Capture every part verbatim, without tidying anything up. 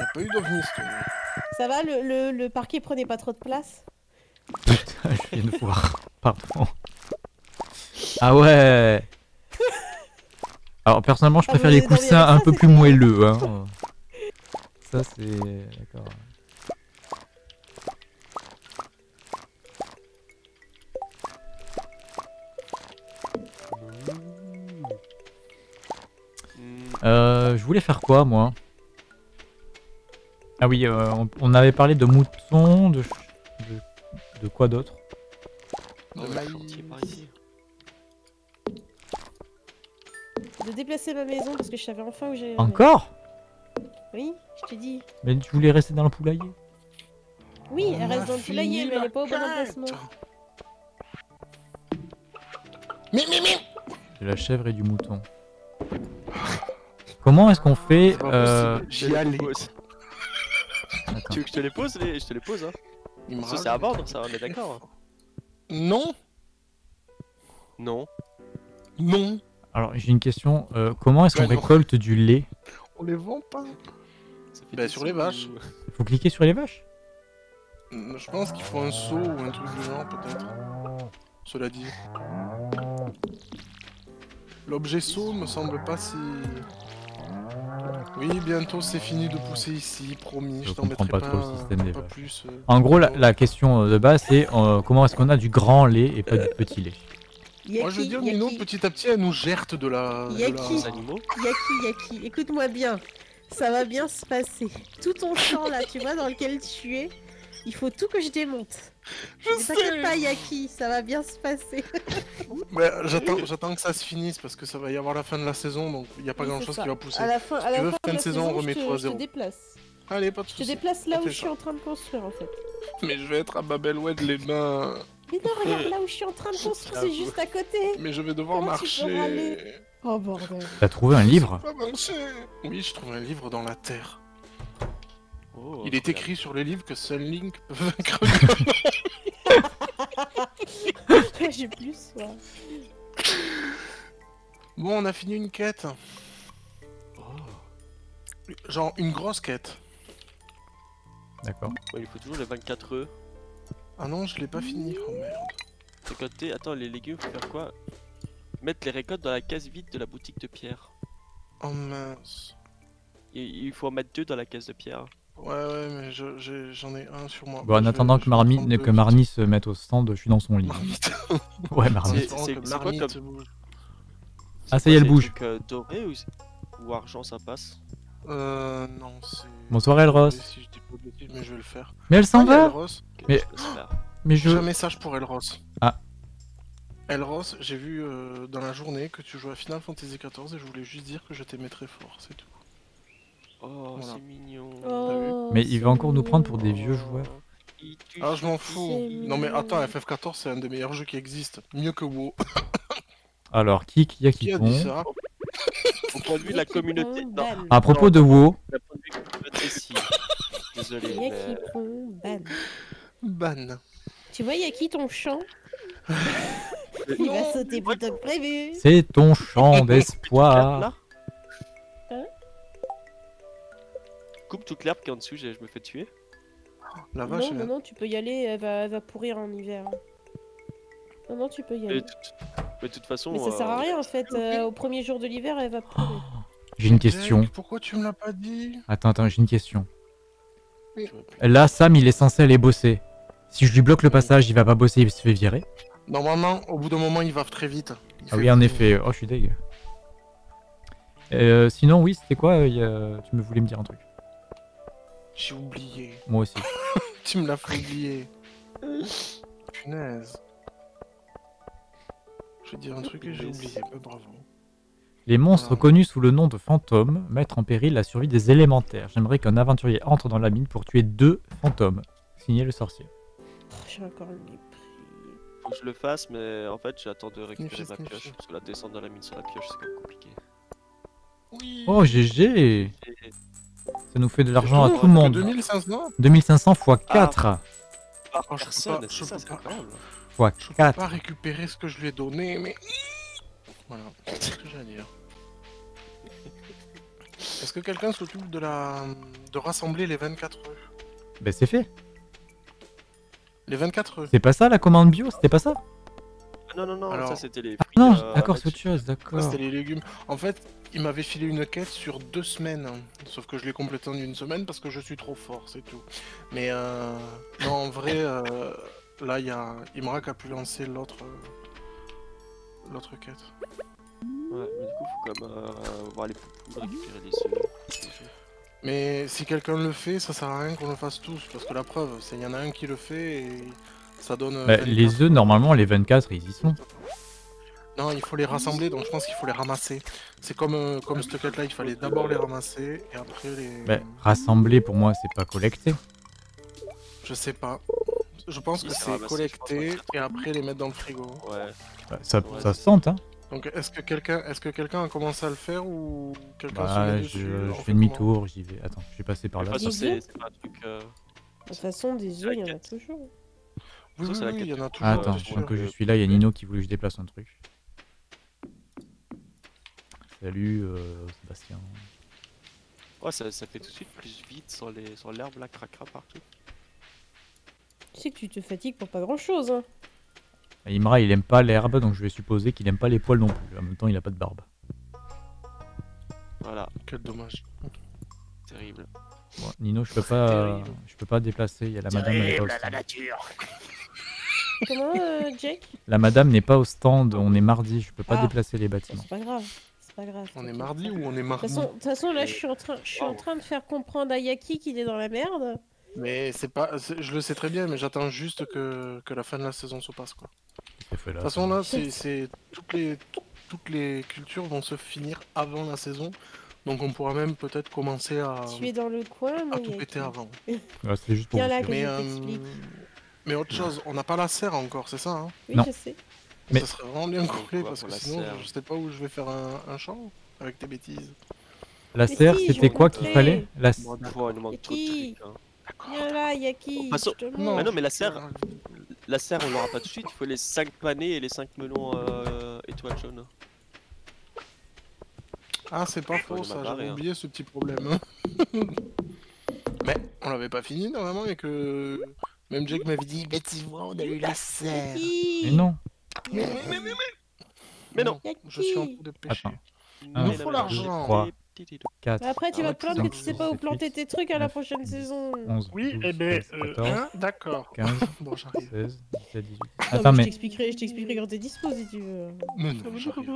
T'as pas eu d'enfance, toi. Ça va, le, le, le parquet prenait pas trop de place. Putain, je viens de voir. Pardon. Ah ouais. Alors personnellement, je préfère ah, les coussins un peu plus moelleux. Hein. Ça c'est... D'accord. Euh, je voulais faire quoi, moi? Ah oui, euh, on, on avait parlé de moutons, de... de, de quoi d'autre? De, de déplacer ma maison, parce que je savais enfin où j'allais... Encore? Oui, je t'ai dit. Mais tu voulais rester dans le poulailler? Oui, elle reste dans le poulailler, mais elle est pas au bon emplacement. Mi, mi, mi. De la chèvre et du mouton. Comment est-ce qu'on fait euh... J'y allais. Tu veux que je te les pose les... Je te les pose, hein. Ça c'est à vendre, ça, on est d'accord. Non. Non. Non. Alors j'ai une question, euh, comment est-ce qu'on ouais, récolte du lait? On les vend pas. Bah sur les vaches. Il faut cliquer sur les vaches. Je pense qu'il faut un seau ou un truc du genre peut-être. Cela dit. L'objet seau me semble pas si... Oui, bientôt c'est fini de pousser ici, promis, je, je t'en mettrai pas, pas, trop un, système des pas plus. Euh, en gros, la, la question de base, c'est euh, comment est-ce qu'on a du grand lait et pas euh... du petit lait? Yaki, moi je veux dire, Nino, petit à petit, elle nous gerte de la... Yaki, de la... animaux. Yaki, Yaki, écoute-moi bien, ça va bien se passer. Tout ton champ là, tu vois, dans lequel tu es, il faut tout que je démonte. Je sais. T'inquiète pas, Yaki, ça va bien se passer. J'attends que ça se finisse parce que ça va y avoir la fin de la saison, donc il n'y a pas oui, grand chose ça. qui va pousser. À la fin, si à la tu veux, fin, fin de, de saison, on remet trois à zéro. Je te déplace. Allez, pas de soucis. Je te déplace là où je suis en train de construire en fait. Mais je vais être à Babelwed les mains. Mais non, regarde là où je suis en train de construire, c'est juste à côté. Mais je vais devoir Comment marcher. Oh bordel. T'as trouvé un livre? Oui, je trouve un livre dans la terre. Oh, il est écrit sur le livre que seul Link peut vaincre Ganon. J'ai plus soif. Bon, on a fini une quête. Oh. Genre une grosse quête. D'accord. Ouais, il faut toujours le vingt-quatre œufs. Ah non, je l'ai pas fini. Oh merde. C'est quand t'es... Attends, les légumes, faut faire quoi? Mettre les récoltes dans la case vide de la boutique de pierre. Oh mince. Il, il faut en mettre deux dans la case de pierre. Ouais, ouais, mais j'en je, ai, ai un sur moi. Bon, en je, attendant je, que, Marmite, que, que Marnie se mette au stand, je suis dans son lit. Marmite. Ouais, Marnie. C'est quoi comme... Ah, ça y est, elle bouge. C'est euh, doré ou... ou argent, ça passe? Euh, non, c'est... Bonsoir, Elros. Si je dis pas de bêtises, mais je vais le faire. Mais elle s'en va. Mais... mais je... J'ai un message pour Elros. Ah. Elros, j'ai vu euh, dans la journée que tu joues à Final Fantasy quatorze et je voulais juste dire que je t'aimais très fort, c'est tout. Oh, voilà. C'est mignon. Oh, mais il va encore mignon. nous prendre pour des vieux joueurs. Ah, je m'en fous. Non, mais attends, F F quatorze, c'est un des meilleurs jeux qui existe. Mieux que WoW. Alors, qui, qui a qui, qui a dit ça? Au point de vue de la communauté. Non. À propos non, de WoW. Désolé. Yaki mais... prend ban. Ban. Tu vois, Yaki, ton champ. Il non, va sauter plus tôt que prévu. C'est ton champ d'espoir. Coupe toute l'herbe qui est en dessous, je me fais tuer. La vache, non, non, non, tu peux y aller, elle va, elle va pourrir en hiver. Non, non, tu peux y aller. Mais de toute façon... Mais ça euh... sert à rien en fait, euh, au premier jour de l'hiver, elle va pourrir. Oh, j'ai une question. Pourquoi tu me l'as pas dit? Attends, attends, j'ai une question. Oui. Là, Sam, il est censé aller bosser. Si je lui bloque le passage, il va pas bosser, il se fait virer. Normalement, au bout d'un moment, il va très vite. Il ah oui, en effet. Vite. Oh, je suis dégueu. Euh, sinon, oui, c'était quoi? euh, Tu me voulais me dire un truc. J'ai oublié. Moi aussi. Tu me l'as fait oublier. Punaise. Je vais dire un truc que j'ai oublié. Mais bravo. Les monstres voilà. connus sous le nom de fantômes mettent en péril la survie des élémentaires. J'aimerais qu'un aventurier entre dans la mine pour tuer deux fantômes. Signé le sorcier. Oh, j'ai encore le mépris. Faut que je le fasse, mais en fait, j'attends de récupérer ma pioche. Parce que la descente dans la mine sur la pioche, c'est quand même compliqué. Oui. Oh, G G. Ça nous fait de l'argent à tout le monde. deux mille cinq cents fois quatre. Ah, oh, personne, je peux pas, pas, pas, pas récupérer ce que je lui ai donné, mais... Voilà, c'est ce que j'allais dire. Est-ce que quelqu'un s'occupe de la... de rassembler les vingt-quatre œufs? Ben c'est fait. Les vingt-quatre œufs. C'est pas ça la commande bio? C'était pas ça? Non, non, non, alors... ça c'était les... Fruits, ah non, euh, d'accord, c'est autre chose, d'accord. C'était les légumes. En fait, il m'avait filé une quête sur deux semaines, hein. Sauf que je l'ai complétée en une semaine parce que je suis trop fort, c'est tout. Mais euh... non, en vrai, euh... là, il y a... Imrak a pu lancer l'autre... l'autre quête. Ouais, mais du coup, faut quand même euh, voir les poupous, récupérer les seuls. Mais si quelqu'un le fait, ça sert à rien qu'on le fasse tous, parce que la preuve, c'est qu'il y en a un qui le fait et ça donne... Bah, les œufs, normalement, les vingt-quatre, ils y sont. Non, il faut les rassembler, donc je pense qu'il faut les ramasser. C'est comme, euh, comme cette quête-là, il fallait d'abord les ramasser et après les... Bah, rassembler, pour moi, c'est pas collecter. Je sais pas. Je pense que c'est collecter et après les mettre dans le frigo. Ouais. Bah, ça, ouais, ça se sent, hein. Donc est-ce que quelqu'un est-ce que quelqu'un a commencé à le faire ou quelqu'un bah, se je, je fais demi-tour, j'y vais. Attends, je vais passer par là. De toute façon, des œufs, il y en a toujours. Oui, oui, oui, il y en a toujours. Ah, attends, tant que je suis là, il y a Nino qui voulait que je déplace un truc. Salut, euh, Sébastien. Oh, ça, ça fait tout de suite plus vite sur les sur l'herbe là, cracra partout. Tu sais que tu te fatigues pour pas grand-chose, hein. Imra il aime pas l'herbe, donc je vais supposer qu'il aime pas les poils non plus. En même temps il a pas de barbe. Voilà. Quel dommage. Terrible. Bon, Nino je peux pas euh, je peux pas déplacer, il y a la madame avec la, la nature. Comment euh, Jake? La madame n'est pas au stand, on est mardi, je peux pas ah. déplacer les bâtiments. C'est pas grave, c'est pas grave. On est mardi ou on est mardi? De toute façon là je suis en train je suis oh. en train de faire comprendre à Yaki qu'il est dans la merde. Mais c'est pas, je le sais très bien, mais j'attends juste que, que la fin de la saison se passe quoi. De toute façon là, c'est toutes les toutes les cultures vont se finir avant la saison, donc on pourra même peut-être commencer à. Tu es dans le coin, mais à tout péter avant. Ouais, c'est juste pour. Là, mais, euh, mais autre chose, on n'a pas la serre encore, c'est ça hein? Oui, non. Je sais. Mais ça serait vraiment bien complet parce que sinon, serre. Je sais pas où je vais faire un, un champ avec tes bêtises. La mais serre, si, c'était quoi qu'il fallait? La serre. Viens là, Yaki, façon... non, bah non, mais la serre, la serre on l'aura pas tout de suite, il faut les cinq panais et les cinq melons euh, étoiles jaunes. Ah c'est pas faux ça, j'avais oublié ce petit problème. Mais on l'avait pas fini normalement et que... Même Jake m'avait dit, bêtement on a eu la serre. Mais non. Mais, mais, mais, mais, mais non, Yaki. Je suis en train de pêcher. Il nous faut l'argent. quatre, après tu vas te plaindre que tu sais pas où planter tes trucs à la prochaine saison. Oui, et ben d'accord. Bon, j'arrive. seize, dix-sept, dix-huit. Attends, mais. Je t'expliquerai quand t'es dispo si tu veux. De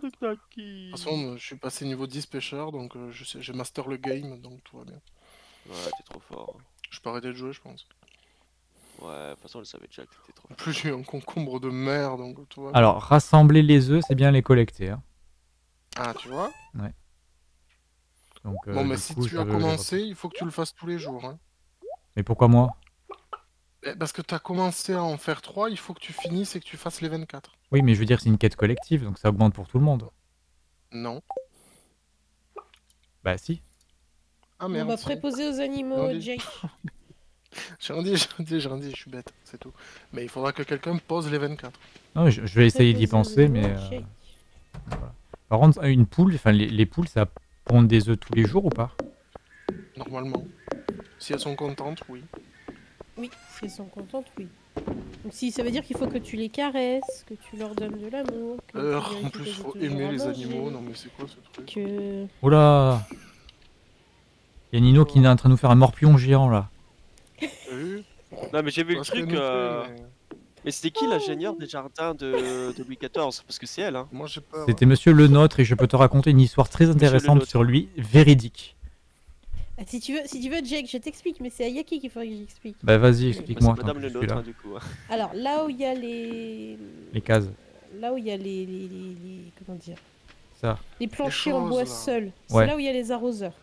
toute façon, je suis passé niveau dix pêcheur, donc j'ai master le game, donc tout va bien. Ouais, t'es trop fort. Je peux arrêter de jouer, je pense. Ouais, de toute façon, elle savait déjà que t'étais trop fort. En plus, j'ai eu un concombre de merde, donc tout va bien. Alors, rassembler les œufs, c'est bien les collecter. Ah, tu vois? Ouais. Donc, bon, euh, mais si coup, tu as commencé, il faut que tu le fasses tous les jours. Hein. Mais pourquoi moi? Parce que tu as commencé à en faire trois, il faut que tu finisses et que tu fasses les vingt-quatre. Oui, mais je veux dire, c'est une quête collective, donc ça augmente pour tout le monde. Non. Bah si. Ah, merde, on va préposer aux animaux, Jake. J'en dis, j'en dis, j'en dis, je suis bête, c'est tout. Mais il faudra que quelqu'un pose les vingt-quatre. Non, je, je vais essayer d'y penser, mais... Euh... Voilà. Par contre, une poule, enfin les, les poules, ça... Pondre des œufs tous les jours ou pas? Normalement. Si elles sont contentes, oui. Oui, si elles sont contentes, oui. Donc si ça veut dire qu'il faut que tu les caresses, que tu leur donnes de l'amour. Euh, en plus, faut aimer les animaux. Non mais c'est quoi ce truc que... Oh là! Y'a Nino qui est en train de nous faire un morpion géant là. Euh, non mais j'ai vu le truc. Euh... Fait, mais... Mais c'était qui l'ingénieur des jardins de, de Louis quatorze? Parce que c'est elle, hein. C'était ouais. Monsieur Le Nôtre et je peux te raconter une histoire très intéressante sur lui, véridique. Ah, si tu veux, si tu veux, Jake, je t'explique, mais c'est à Yaki qu'il faudrait que j'explique. Bah vas-y, explique-moi. Bah, Madame Le Nôtre, hein, du coup. Alors là où il y a les... Les cases. Là où il y a les, les, les, les... Comment dire ça. Les planchers en bois seuls. C'est ouais. Là où il y a les arroseurs.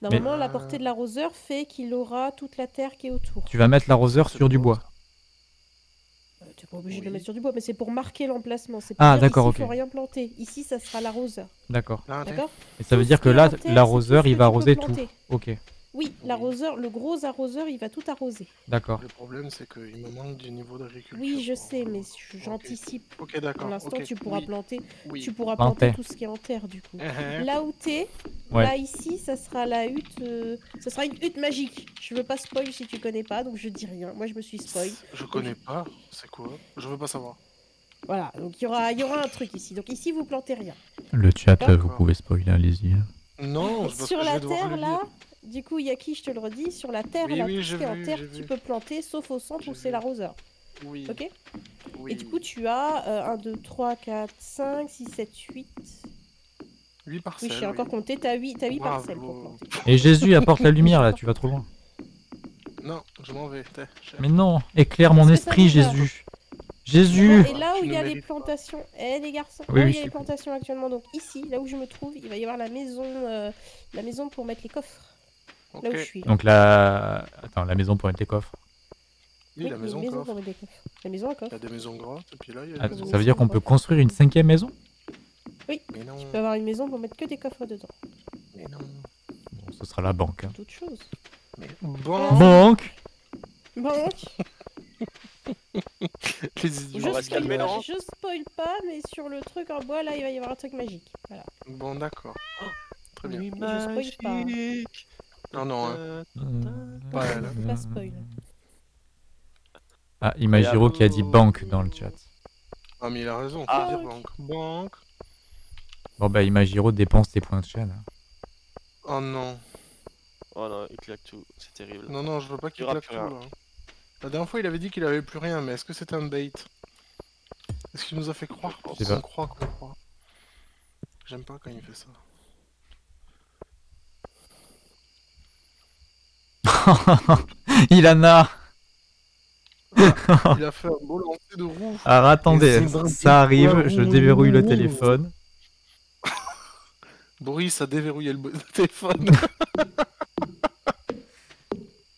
Normalement, mais... la portée de l'arroseur fait qu'il aura toute la terre qui est autour. Tu vas mettre l'arroseur sur du bois. T'es pas obligé oui. de le mettre sur du bois, mais c'est pour marquer l'emplacement. C'est pas ah, d'accord, ok. Il faut rien planter. Ici, ça sera l'arroseur. D'accord. D'accord. Et ça veut dire que là, l'arroseur, il va arroser tout. Ok. Oui, l'arroseur, le gros arroseur, il va tout arroser. D'accord. Le problème, c'est qu'il me manque du niveau d'agriculture. Oui, je sais, mais j'anticipe. Ok, okay, d'accord. Pour l'instant, okay. tu pourras oui. planter, oui. tu pourras planter tout ce qui est en terre, du coup. Uh -huh. Là où t'es, ouais. là ici, ça sera la hutte, euh, ça sera une hutte magique. Je veux pas spoil si tu connais pas, donc je dis rien. Moi, je me suis spoil. Je connais donc... pas. C'est quoi? Je veux pas savoir. Voilà, donc il y aura, y aura un truc ici. Donc ici, vous plantez rien. Le chat, vous pouvez spoiler, allez-y. Non. Sur que la je vais terre, là. Du coup, Yaki, je te le redis, sur la terre, oui, là, oui, tout ce qui est en terre, tu vu. peux planter, sauf au centre où c'est l'arroseur. Oui. Ok oui. Et du coup, tu as euh, un, deux, trois, quatre, cinq, six, sept, huit... huit parcelles. Oui, j'ai oui. encore compté, t'as huit, huit parcelles pour planter. Et Jésus, apporte la lumière, là, tu vas trop loin. Non, je m'en vais. Mais non, éclaire mon esprit, Jésus. Jésus. Et là où il y a les plantations, eh les garçons, oui, là où il y a les plantations actuellement, donc ici, là où je me trouve, il va y avoir la maison, euh, la maison pour mettre les coffres. Là okay. où je suis. Donc la... Attends, la maison pour mettre les coffres. Oui, oui la maison, maison pour mettre les coffres. La maison à coffre. Il y a des maisons grandes, et puis là, il y a Attends, ça veut dire qu'on peut construire une cinquième maison? Oui, mais non. Tu peux avoir une maison pour mettre que des coffres dedans. Mais non. Bon, ce sera la banque. Hein. D'autres choses. Mais... Banque Banque, banque. je, spoil pas, je spoil pas, mais sur le truc en bois, là, il va y avoir un truc magique. Voilà. Bon, d'accord. Oh, très bien. Je spoil pas. Hein. Non, non, hein. Pas elle. Pas spoil. Ah, Imagiro qui a dit banque dans le chat. Ah, mais il a raison, ah, faut dire banque. Banque. Bon, bah, Imagiro dépense tes points de chat, là. Oh non. Oh non, il claque tout, c'est terrible. Non, non, je veux pas qu'il claque tout, là. La dernière fois, il avait dit qu'il avait plus rien, mais est-ce que c'est un bait? Est-ce qu'il nous a fait croire qu'on croit qu'on croit? J'aime pas quand il fait ça. Il en a. Il a fait un beau lancer de roue. Alors attendez, ça arrive, je déverrouille le téléphone. Boris a déverrouillé le téléphone.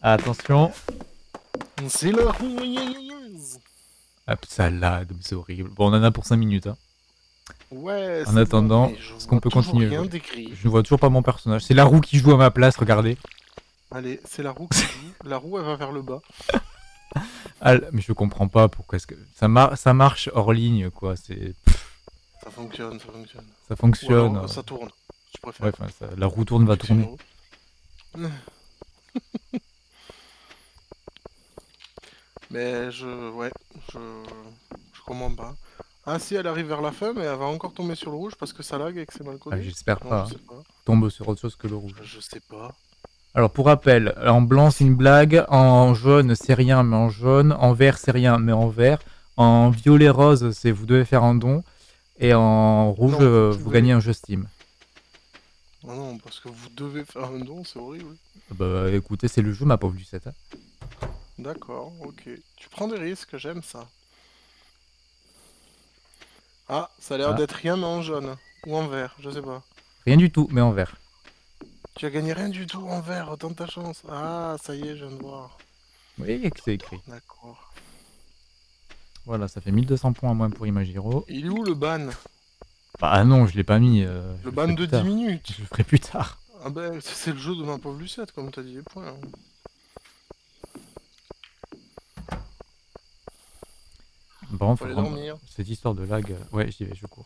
Attention. C'est la rouilleuse. Hop, salade, c'est horrible. Bon, on en a pour cinq minutes. Hein. Ouais. En attendant, est-ce qu'on peut continuer? Je ne vois toujours pas mon personnage. C'est la roue qui joue à ma place, regardez. Allez, c'est la roue qui joue. La roue, elle va vers le bas. Ah, mais je comprends pas pourquoi est-ce que... Ça, mar... ça marche hors ligne, quoi. C'est... Ça fonctionne, ça fonctionne. Ça fonctionne. Ouais, alors, ça tourne, je préfère. Ouais, enfin, ça... La roue tourne, va tourner. Mais je... Ouais, je... Je comprends pas. Ah si, elle arrive vers la fin, mais elle va encore tomber sur le rouge parce que ça lag et que c'est mal codé. Ah, j'espère pas. Non, je sais pas. Tombe sur autre chose que le rouge. Je sais pas. Alors pour rappel, en blanc c'est une blague, en jaune c'est rien mais en jaune, en vert c'est rien mais en vert, en violet rose c'est vous devez faire un don, et en rouge non, vous gagnez un jeu Steam. Non, non, parce que vous devez faire un don, c'est horrible. Bah écoutez, c'est le jeu ma pauvre Lucette. Hein. D'accord, ok. Tu prends des risques, j'aime ça. Ah, ça a l'air ah. d'être rien mais en jaune, ou en vert, je sais pas. Rien du tout mais en vert. Tu as gagné rien du tout en vert, autant de ta chance. Ah, ça y est, je viens de voir. Oui, c'est écrit. D'accord. Voilà, ça fait mille deux cents points à moins pour Imagiro. Il est où le ban? Bah non, je l'ai pas mis. Euh, le ban de dix minutes. Je le ferai plus tard. Ah ben, c'est le jeu de ma pauvre Lucette, comme t'as dit les points. Hein. Bon, faut aller dormir. Cette histoire de lag... Ouais, j'y vais, je cours.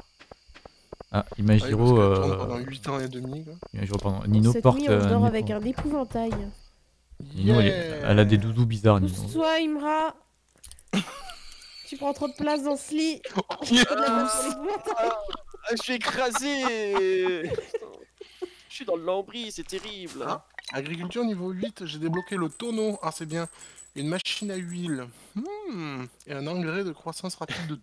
Ah, Imagiro... Ouais, euh... pendant huit ans et demi. Quoi. Imagiro, pendant... Nino cette porte... Nuit, on dort euh, avec un épouvantail. Nino, yeah. elle, elle a des doudous bizarres, Nino. Pousse-toi, Imra. Tu prends trop de place dans ce lit. Yes. Je suis écrasé. Je suis dans le lambris, c'est terrible. Ah, agriculture niveau huit, j'ai débloqué le tonneau. Ah, c'est bien. Une machine à huile. Hmm. Et un engrais de croissance rapide de...